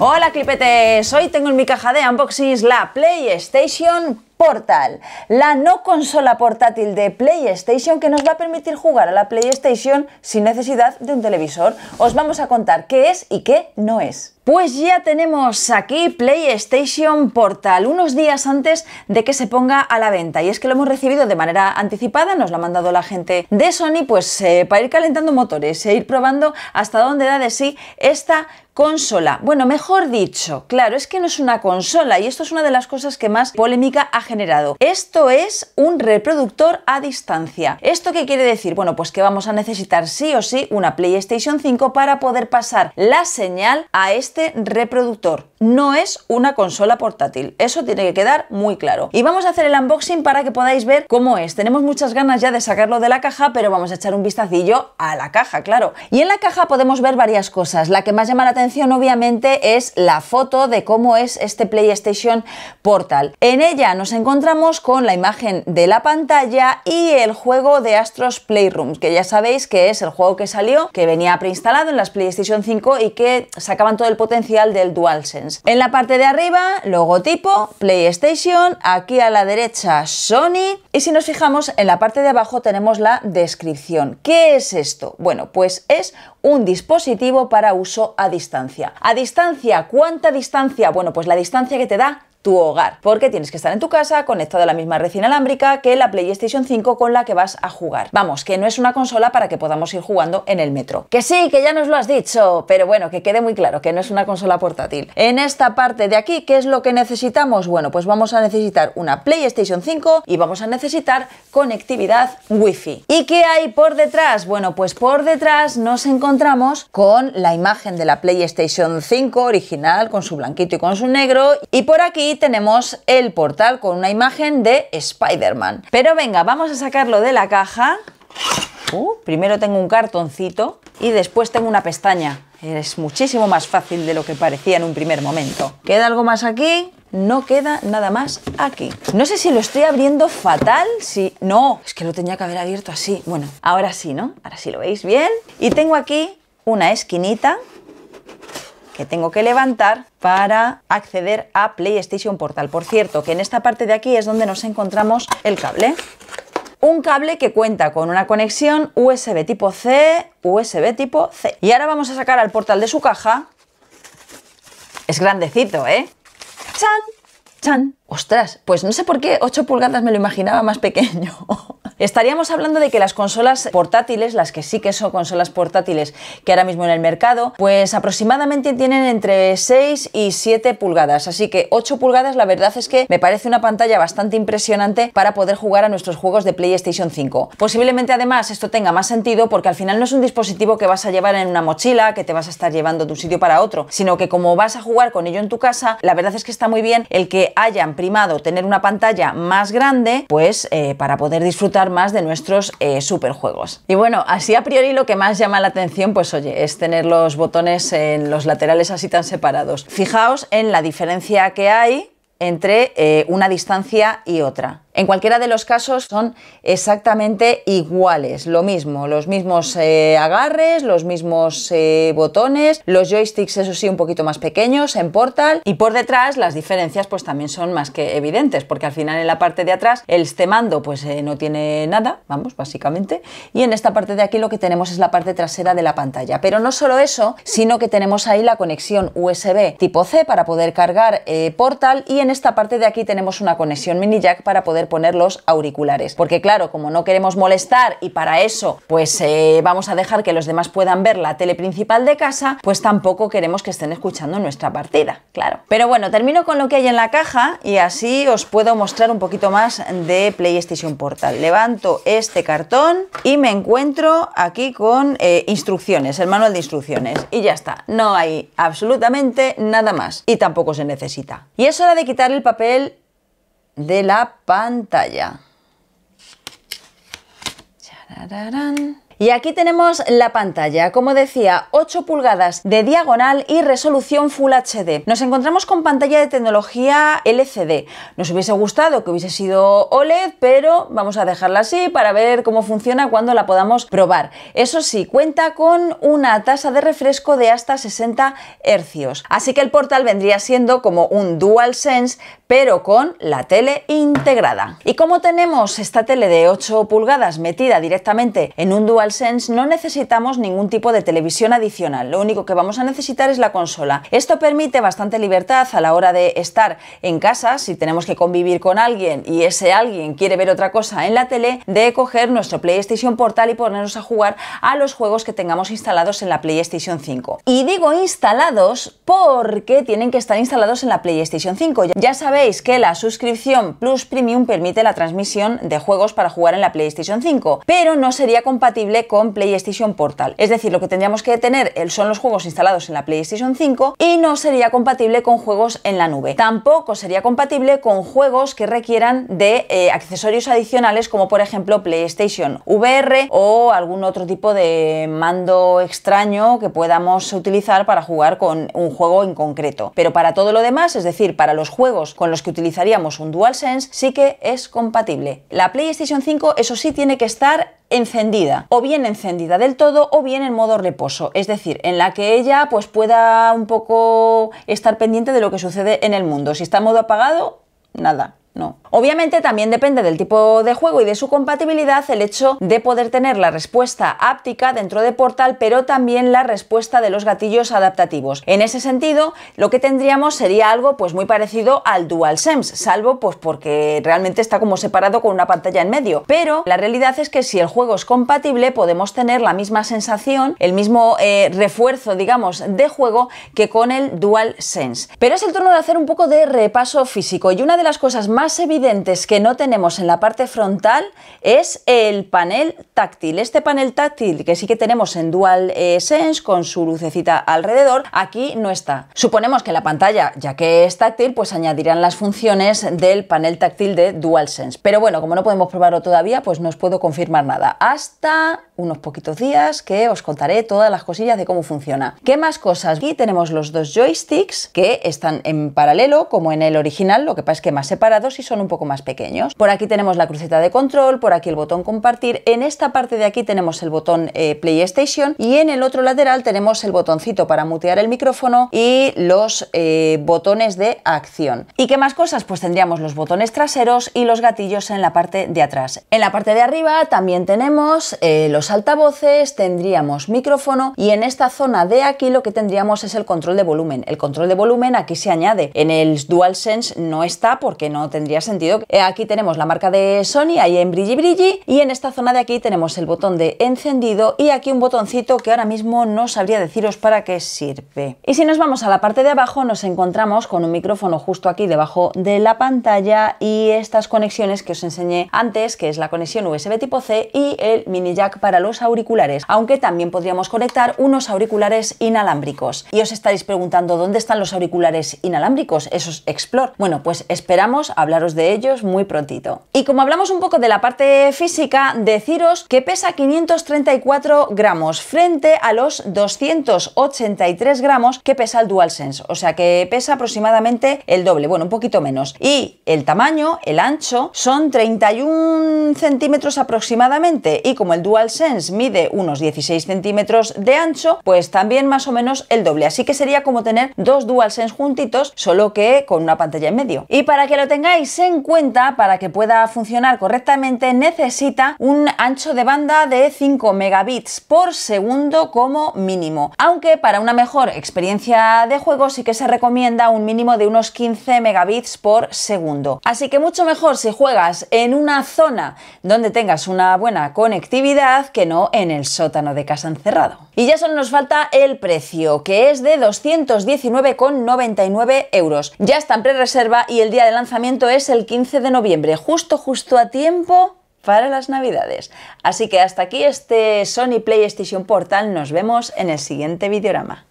Hola clipetes, hoy tengo en mi caja de unboxings la PlayStation Portal, la no consola portátil de PlayStation que nos va a permitir jugar a la PlayStation sin necesidad de un televisor. Os vamos a contar qué es y qué no es. Pues ya tenemos aquí PlayStation Portal, unos días antes de que se ponga a la venta, y es que lo hemos recibido de manera anticipada, nos lo ha mandado la gente de Sony, pues para ir calentando motores e ir probando hasta dónde da de sí esta consola. Bueno, mejor dicho, claro, es que no es una consola, y esto es una de las cosas que más polémica ha generado. Esto es un reproductor a distancia. ¿Esto qué quiere decir? Bueno, pues que vamos a necesitar sí o sí una PlayStation 5 para poder pasar la señal a este reproductor. No es una consola portátil, eso tiene que quedar muy claro. Y vamos a hacer el unboxing para que podáis ver cómo es. Tenemos muchas ganas ya de sacarlo de la caja, pero vamos a echar un vistacillo a la caja, claro. Y en la caja podemos ver varias cosas. La que más llama la atención, obviamente, es la foto de cómo es este PlayStation Portal. En ella nos encontramos con la imagen de la pantalla y el juego de Astros Playroom, que ya sabéis que es el juego que salió, que venía preinstalado en las PlayStation 5 y que sacaban todo el potencial del DualSense. En la parte de arriba, logotipo PlayStation, aquí a la derecha Sony, y si nos fijamos en la parte de abajo tenemos la descripción. ¿Qué es esto? Bueno, pues es un dispositivo para uso a distancia. ¿A distancia? ¿Cuánta distancia? Bueno, pues la distancia que te da tu hogar, porque tienes que estar en tu casa conectado a la misma red inalámbrica que la PlayStation 5 con la que vas a jugar. Vamos, que no es una consola para que podamos ir jugando en el metro. Que sí, que ya nos lo has dicho, pero bueno, que quede muy claro que no es una consola portátil. En esta parte de aquí, ¿qué es lo que necesitamos? Bueno, pues vamos a necesitar una PlayStation 5 y vamos a necesitar conectividad Wi-Fi. ¿Y qué hay por detrás? Bueno, pues por detrás nos encontramos con la imagen de la PlayStation 5 original, con su blanquito y con su negro, y por aquí y tenemos el portal con una imagen de Spider-Man. Pero venga, vamos a sacarlo de la caja. Primero tengo un cartoncito y después tengo una pestaña. Es muchísimo más fácil de lo que parecía en un primer momento. ¿Queda algo más aquí? No queda nada más aquí. No sé si lo estoy abriendo fatal, si... No, es que lo tenía que haber abierto así. Bueno, ahora sí, ¿no? Ahora sí lo veis bien. Y tengo aquí una esquinita que tengo que levantar para acceder a PlayStation Portal. Por cierto, que en esta parte de aquí es donde nos encontramos el cable. Un cable que cuenta con una conexión USB tipo C, USB tipo C. Y ahora vamos a sacar al portal de su caja. Es grandecito, ¿eh? ¡Chan! ¡Chan! Ostras, pues no sé por qué 8 pulgadas me lo imaginaba más pequeño. Estaríamos hablando de que las consolas portátiles, las que sí que son consolas portátiles que ahora mismo en el mercado, pues aproximadamente tienen entre 6 y 7 pulgadas. Así que 8 pulgadas la verdad es que me parece una pantalla bastante impresionante para poder jugar a nuestros juegos de PlayStation 5. Posiblemente además esto tenga más sentido porque al final no es un dispositivo que vas a llevar en una mochila, que te vas a estar llevando de un sitio para otro, sino que como vas a jugar con ello en tu casa, la verdad es que está muy bien el que hayan primado tener una pantalla más grande, pues para poder disfrutar más de nuestros superjuegos. Y bueno, así a priori lo que más llama la atención, pues oye, es tener los botones en los laterales así tan separados. Fijaos en la diferencia que hay entre una distancia y otra. En cualquiera de los casos son exactamente iguales, lo mismo, los mismos agarres, los mismos botones, los joysticks eso sí un poquito más pequeños en Portal, y por detrás las diferencias pues también son más que evidentes, porque al final en la parte de atrás este mando pues no tiene nada, vamos, básicamente, y en esta parte de aquí lo que tenemos es la parte trasera de la pantalla. Pero no solo eso, sino que tenemos ahí la conexión USB tipo C para poder cargar Portal, y en esta parte de aquí tenemos una conexión mini jack para poder poner los auriculares, porque claro, como no queremos molestar y para eso pues vamos a dejar que los demás puedan ver la tele principal de casa, pues tampoco queremos que estén escuchando nuestra partida, claro. Pero bueno, termino con lo que hay en la caja y así os puedo mostrar un poquito más de PlayStation Portal. Levanto este cartón y me encuentro aquí con instrucciones, el manual de instrucciones, y ya está, no hay absolutamente nada más y tampoco se necesita. Y es hora de quitar el papel de la pantalla. Y aquí tenemos la pantalla, como decía, 8 pulgadas de diagonal y resolución Full HD. Nos encontramos con pantalla de tecnología LCD. Nos hubiese gustado que hubiese sido OLED, pero vamos a dejarla así para ver cómo funciona cuando la podamos probar. Eso sí, cuenta con una tasa de refresco de hasta 60 Hz. Así que el Portal vendría siendo como un DualSense, pero con la tele integrada. Y como tenemos esta tele de 8 pulgadas metida directamente en un DualSense, no necesitamos ningún tipo de televisión adicional. Lo único que vamos a necesitar es la consola. Esto permite bastante libertad a la hora de estar en casa, si tenemos que convivir con alguien y ese alguien quiere ver otra cosa en la tele, de coger nuestro PlayStation Portal y ponernos a jugar a los juegos que tengamos instalados en la PlayStation 5. Y digo instalados porque tienen que estar instalados en la PlayStation 5. Ya sabéis que la suscripción Plus Premium permite la transmisión de juegos para jugar en la PlayStation 5, pero no sería compatible con PlayStation Portal. Es decir, lo que tendríamos que tener son los juegos instalados en la PlayStation 5 y no sería compatible con juegos en la nube. Tampoco sería compatible con juegos que requieran de accesorios adicionales, como por ejemplo PlayStation VR o algún otro tipo de mando extraño que podamos utilizar para jugar con un juego en concreto. Pero para todo lo demás, es decir, para los juegos con los que utilizaríamos un DualSense, sí que es compatible. La PlayStation 5, eso sí, tiene que estar encendida, o bien encendida del todo o bien en modo reposo, es decir, en la que ella pues pueda un poco estar pendiente de lo que sucede en el mundo. Si está en modo apagado, nada. No. Obviamente también depende del tipo de juego y de su compatibilidad el hecho de poder tener la respuesta háptica dentro de Portal, pero también la respuesta de los gatillos adaptativos. En ese sentido, lo que tendríamos sería algo pues muy parecido al DualSense, salvo pues porque realmente está como separado con una pantalla en medio. Pero la realidad es que si el juego es compatible, podemos tener la misma sensación, el mismo refuerzo, digamos, de juego que con el DualSense. Pero es el turno de hacer un poco de repaso físico, y una de las cosas más evidentes que no tenemos en la parte frontal es el panel táctil. Este panel táctil que sí que tenemos en DualSense con su lucecita alrededor, aquí no está. Suponemos que la pantalla, ya que es táctil, pues añadirán las funciones del panel táctil de DualSense. Pero bueno, como no podemos probarlo todavía, pues no os puedo confirmar nada. Hasta unos poquitos días que os contaré todas las cosillas de cómo funciona. ¿Qué más cosas? Aquí tenemos los dos joysticks que están en paralelo como en el original, lo que pasa es que más separados y son un poco más pequeños. Por aquí tenemos la cruceta de control, por aquí el botón compartir, en esta parte de aquí tenemos el botón PlayStation y en el otro lateral tenemos el botoncito para mutear el micrófono y los botones de acción. ¿Y qué más cosas? Pues tendríamos los botones traseros y los gatillos en la parte de atrás. En la parte de arriba también tenemos los altavoces, tendríamos micrófono y en esta zona de aquí lo que tendríamos es el control de volumen. El control de volumen aquí se añade, en el DualSense no está porque no tendría sentido. Aquí tenemos la marca de Sony, ahí en brilli brilli, y en esta zona de aquí tenemos el botón de encendido y aquí un botoncito que ahora mismo no sabría deciros para qué sirve. Y si nos vamos a la parte de abajo, nos encontramos con un micrófono justo aquí debajo de la pantalla y estas conexiones que os enseñé antes, que es la conexión USB tipo C y el mini jack para los auriculares, aunque también podríamos conectar unos auriculares inalámbricos. Y os estaréis preguntando, ¿dónde están los auriculares inalámbricos? Esos Explore. Bueno, pues esperamos hablar de ellos muy prontito. Y como hablamos un poco de la parte física, deciros que pesa 534 gramos frente a los 283 gramos que pesa el DualSense, o sea que pesa aproximadamente el doble, bueno, un poquito menos. Y el tamaño, el ancho, son 31 centímetros aproximadamente, y como el DualSense mide unos 16 centímetros de ancho, pues también más o menos el doble, así que sería como tener dos DualSense juntitos, solo que con una pantalla en medio. Y para que lo tengáis en cuenta, para que pueda funcionar correctamente, necesita un ancho de banda de 5 megabits por segundo como mínimo, aunque para una mejor experiencia de juego sí que se recomienda un mínimo de unos 15 megabits por segundo. Así que mucho mejor si juegas en una zona donde tengas una buena conectividad que no en el sótano de casa encerrado. Y ya solo nos falta el precio, que es de 219,99 euros. Ya está en prerreserva y el día de lanzamiento es el 15 de noviembre, justo a tiempo para las Navidades. Así que hasta aquí este Sony PlayStation Portal, nos vemos en el siguiente videorama.